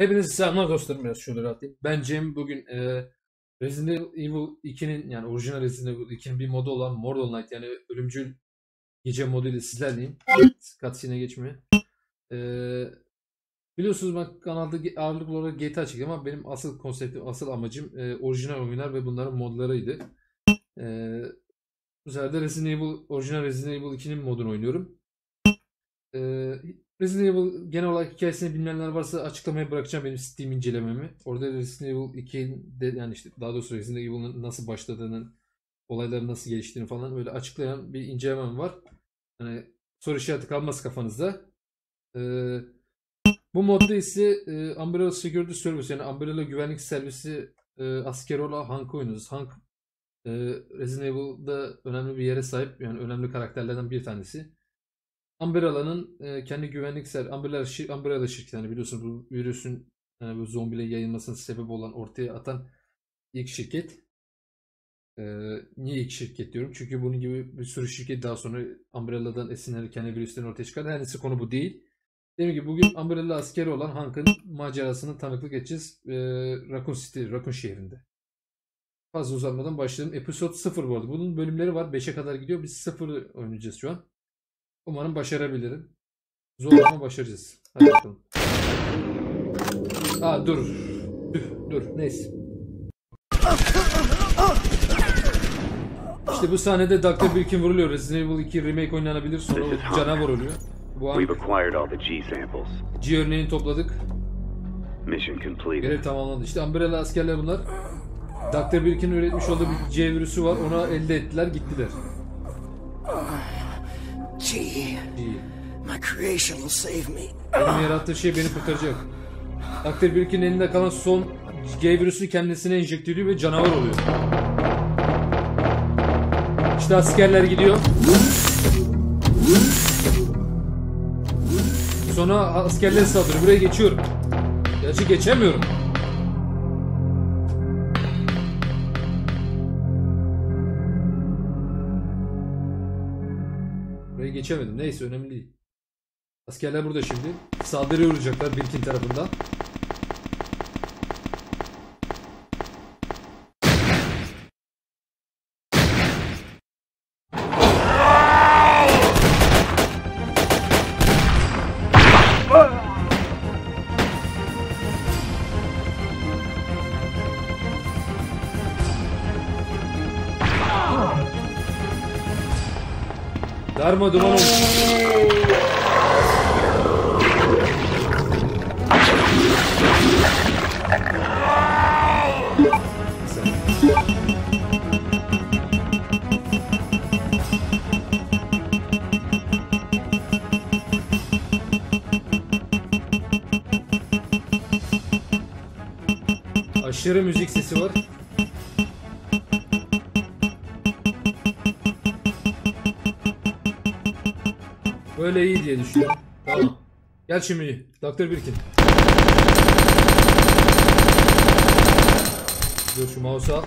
Hepinize selamlar dostlarım. Biraz şöyle rahatlayayım. Ben Cem. Bugün Resident Evil 2'nin yani orijinal Resident Evil 2'nin bir modu olan Mortal Night yani ölümcül gece moduyla sizlerleyim. Cutscene'e geçmeye. Biliyorsunuz ben kanalda ağırlıklı olarak GTA çektim ama benim asıl konseptim, asıl amacım orijinal oyunlar ve bunların modlarıydı. Bu sefer de orijinal Resident Evil 2'nin modunu oynuyorum. Resident Evil genel olarak hikayesini bilmeyenler varsa açıklamaya bırakacağım benim Steam incelememi. Orada Resident Evil 2'de yani işte daha doğrusu Resident Evil'ın nasıl başladığının, olayların nasıl geliştiğini falan böyle açıklayan bir incelemem var. Yani soru işareti kalmaz kafanızda. Bu modda ise Umbrella Security Services yani Umbrella Güvenlik Servisi askeri olan Hank'ı oynuyoruz. Hank Resident Evil'da önemli bir yere sahip yani önemli karakterlerden bir tanesi. Umbrella'nın kendi güvenliksel Umbrella şirketi yani biliyorsunuz bu virüsün yani bu zombiyle yayılmasına sebep olan ortaya atan ilk şirket. Niye ilk şirket diyorum? Çünkü bunun gibi bir sürü şirket daha sonra Umbrella'dan esinlenerek kendi virüslerini ortaya çıkardı. Her neyse konu bu değil. Demek ki bugün Umbrella askeri olan Hank'ın macerasını tanıklık edeceğiz Raccoon City, Raccoon şehrinde. Fazla uzatmadan başlayalım. Episode 0 bu arada. Bunun bölümleri var. 5'e kadar gidiyor. Biz 0'ı oynayacağız şu an. Umarım başarabilirim. Zor ama başaracağız. Hadi bakalım. Aa dur. Dur. Neyse. İşte bu sahnede Dr. Birkin vuruluyor. Resident Evil 2 remake oynanabilir. Sonra canavar oluyor. Bu an G örneğini topladık. Görev tamamlandı. İşte Umbrella askerler bunlar. Dr. Birkin'in üretmiş olduğu bir G virüsü var. Ona elde ettiler, gittiler. G. My creation will save me. Benim yarattığı şey beni kurtaracak. Dr. Birkin'in elinde kalan son G virüsü kendisine enjekte ediyor ve canavar oluyor. İşte askerler gidiyor. Sonra askerler saldırıyor. Buraya geçiyorum. Gerçi geçemiyorum. Geçemedim. Neyse önemli değil. Askerler burada şimdi. Saldırıya uğrayacaklar Birkin tarafından. Darma duman oldu. Aşırı müzik sesi var. Böyle iyi diye düşünüyorum. Tamam. Gel şimdi Dr. Birkin. Dur şu mouse'a.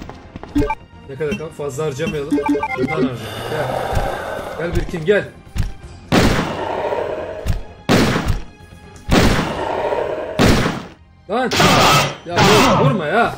Ne kadar kaldı? Fazla harcamayalım. Bundan harcayalım. Gel. Gel Birkin gel. Lan. Ya vurma ya.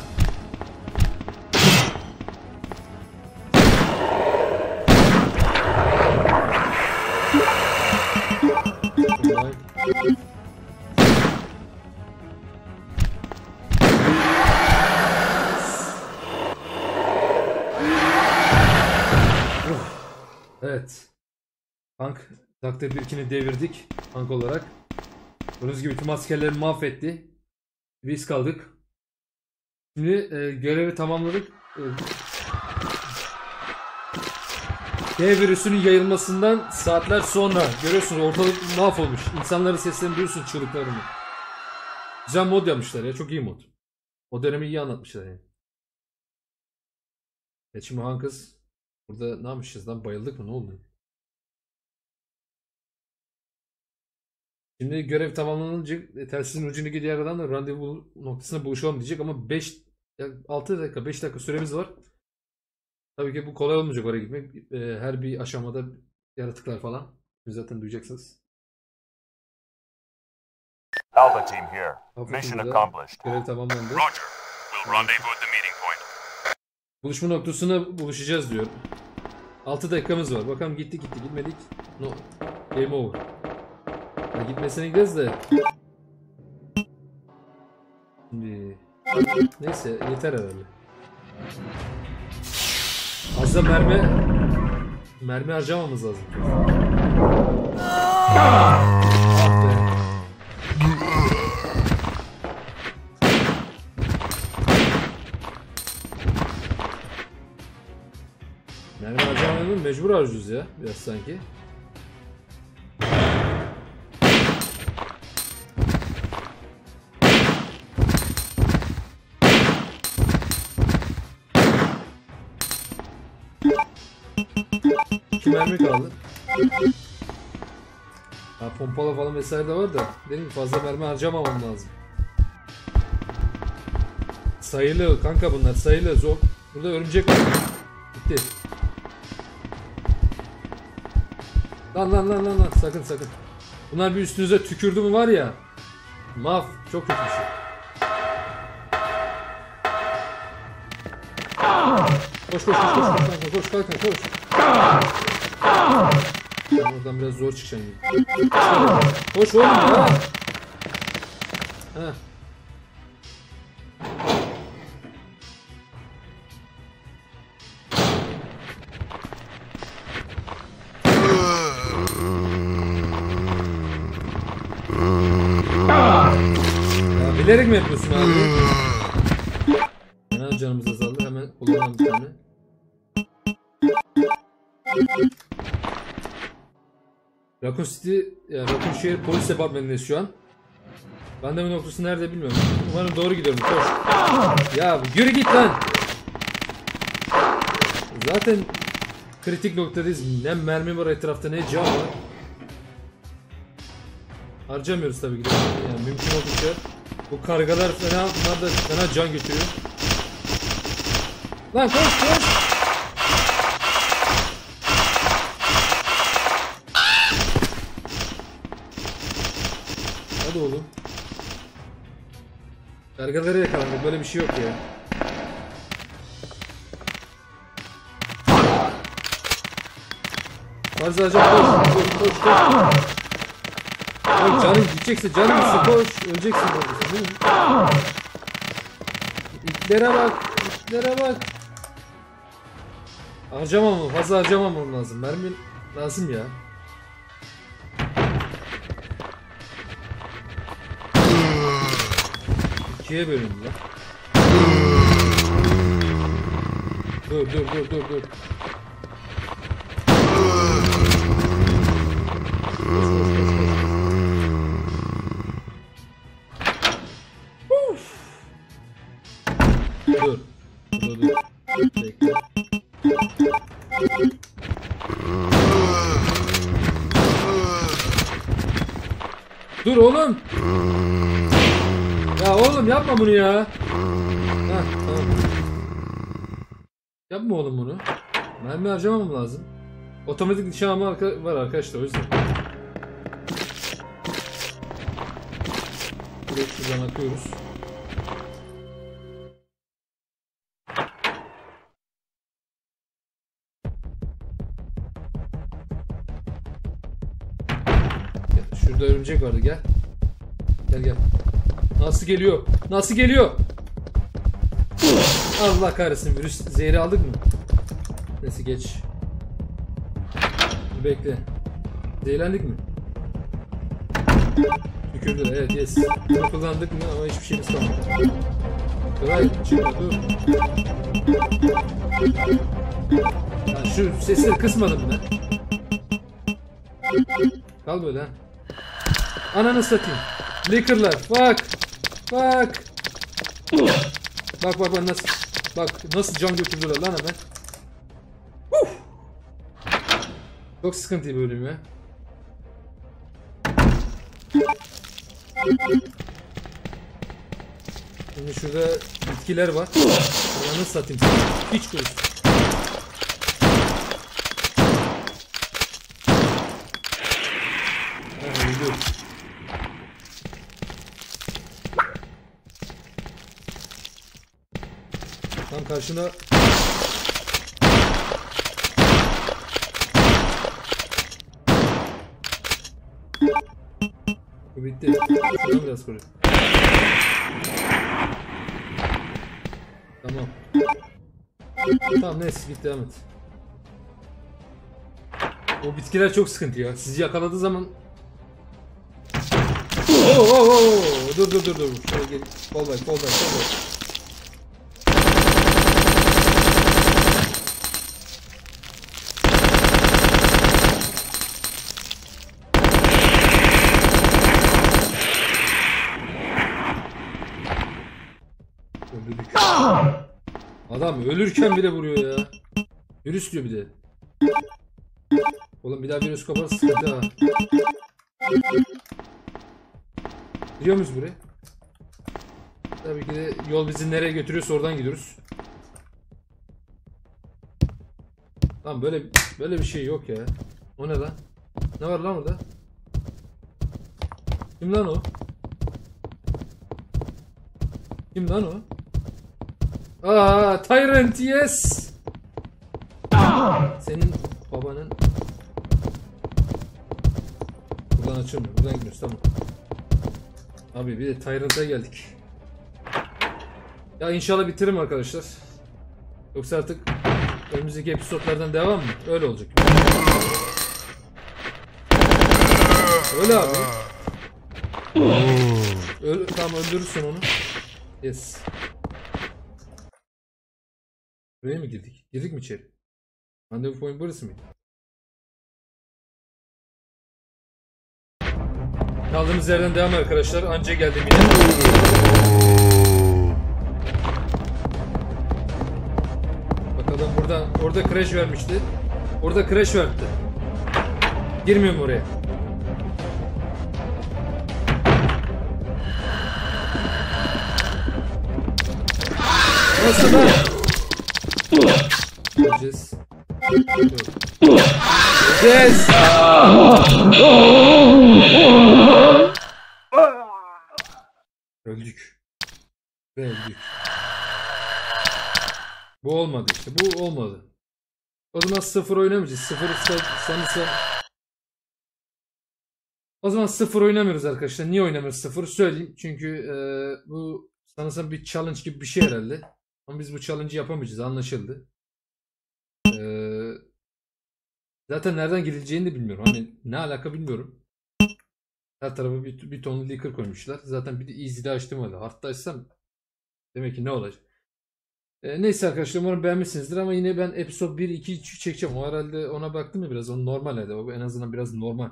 Evet. Hank, Dr. Birkin'i devirdik Hank olarak. Bunun gibi tüm askerleri mahvetti. Biz kaldık. Şimdi görevi tamamladık. G virüsünün yayılmasından saatler sonra görüyorsunuz ortalık mahvolmuş. İnsanların seslerini duyuyorsun, çığlıklarını. Güzel mod yapmışlar ya, çok iyi mod. O dönemi iyi anlatmışlar yani. Şimdi Hank kız. Burada ne yapmışız lan? Bayıldık mı? Ne oldu? Şimdi görev tamamlanınca telsizin ucundaki diğer adamla randevu noktasına buluşalım diyecek ama 5 dakika süremiz var. Tabii ki bu kolay olmayacak oraya gitmek. Her bir aşamada yaratıklar falan. Zaten duyacaksınız. Alpha team here. Mission accomplished. Görev tamamlandı. Roger. We'll rendezvous at the meeting point. Buluşma noktasına buluşacağız diyor. 6 dakikamız var. Bakalım gitti gitmedik. No. Game over. Ha, gitmesine gideriz de. Şimdi... Neyse yeter herhalde. Az da mermi harcamamız lazım. Ah be. Mermi harcamayalım, mecbur harcıyoruz ya biraz sanki. Mermi kaldı. Ha, pompalı falan vesaire de var da dedim fazla mermi harcamamam lazım. Sayılı kanka bunlar, sayılı zor. Burada örümcek var. Gitti. Lan sakın. Bunlar bir üstünüze tükürdü mü var ya. Maf çok kötü bir şey. Koş. Oradan biraz zor çıkacağım. Koş oğlum ya. Heh. Ya bilerek mi yapıyorsun abi? Hemen canımız azaldı. Hemen kullanalım bir tane. Raccoon City, yani Raccoon şehir polis departmanındayız şu an. Randevu noktası nerede bilmiyorum. Umarım doğru gidiyorum. Koş. Ya yürü git lan. Zaten kritik noktadayız. Ne mermi var etrafta ne cam var. Harcamıyoruz tabii ki. Yani mümkün oldukça. Bu kargalar fena, bunlar da fena can götürüyor. Lan koş. Oğlum. Kargaları yakalandık. Böyle bir şey yok ya. Fazla acaba koş. Oğlum canın gidecekse canın gitsin koş. Öleceksin orada değil mi? İtlere bak. Harcamam. Fazla harcamam lazım. Mermi lazım ya. İkiye bölündü lan. Dur. Dur. Bekle. Dur oğlum. Ya oğlum yapma bunu ya. Heh, tamam. Yapma oğlum bunu. Mermi harcamam lazım. Otomatik nişan alma var arkadaşlar o yüzden. Buraya şuradan atıyoruz. Şurada örümcek vardı gel. Gel. Nasıl geliyor? Allah kahretsin virüs zehri aldık mı? Neyse geç. Bekle. Zehirlendik mi? Tükürdüler evet yes. Kullandık mı ama hiçbir şeyimiz kalmadı. Kolay çıktı dur. Ya şu sesleri kısmadım ben. Kal böyle ha. Ananı satayım. Licker'lar bak nasıl can götürdüler lan hemen. Uf! Çok sıkıntılı bir bölüm ya. Şimdi şurada bitkiler var. Nasıl satayım sana? Hiç koysun. Tam karşına. Bu bitti. Şuradan biraz koyayım. Tamam. Tamam neyse git devam et. O bitkiler çok sıkıntı ya. Sizi yakaladığı zaman. Oo. Dur. Şöyle gel. Bol bak. Öldürdük. Adam ölürken bile vuruyor ya. Virüs diyor bir de. Oğlum bir daha virüs kaparsa sıkıntı ha. Gidiyor muyuz buraya? Tabii ki de yol bizi nereye götürüyorsa oradan gidiyoruz. Lan böyle bir şey yok ya. O ne lan? Ne var lan orada? Kim lan o? Aa, Tyrant yes. Senin babanın. Buradan açılmıyor. Buradan gidiyoruz tamam. Abi bir de Tyrant'a geldik. Ya inşallah bitiririm arkadaşlar. Yoksa artık önümüzdeki episodlardan devam mı? Öyle olacak. Öyle abi. Tamam öldürürsün onu. Yes. Buraya mı girdik? Girdik mi içeri? Randevu point burası mıydı? Kaldığımız yerden devam arkadaşlar. Anca geldim yine. Bakalım burada. Orada crash vermişti. Orada crash verdi. Girmiyorum oraya. Nasıl lan? Göreceğiz. Yes! Öldük. Bu olmadı işte. Bu olmadı. O zaman 0 oynamayacağız. 0 oynamıyoruz arkadaşlar. Niye oynamıyoruz 0? Söyleyeyim. Çünkü bu sanırsam bir challenge gibi bir şey herhalde. Ama biz bu challenge'ı yapamayacağız. Anlaşıldı. Zaten nereden girileceğini de bilmiyorum. Hani ne alaka bilmiyorum. Her tarafı bir tonlu leaker koymuşlar. Zaten bir de easy'de açtım öyle. Hard'da açsam demek ki ne olacak. Neyse arkadaşlar umarım beğenmişsinizdir ama yine ben episode 1, 2, 3 çekeceğim. O herhalde ona baktım ya biraz. O normal herhalde. En azından biraz normal.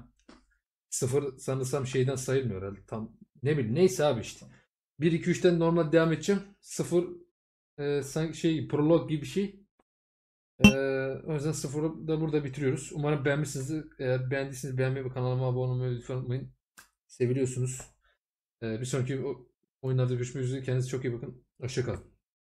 0 sanırsam şeyden sayılmıyor herhalde. Tam ne bileyim. Neyse abi işte. 1, 2, 3'ten normal devam edeceğim. 0 sanki şey prolog gibi bir şey. O yüzden 0'u da burada bitiriyoruz. Umarım beğenmişsinizdir. Eğer beğendiyseniz beğenmeyi ve kanalıma abone olmayı lütfen unutmayın. Seviliyorsunuz. Bir sonraki oyunlarda görüşmek üzere. Kendinize çok iyi bakın. Hoşça kalın.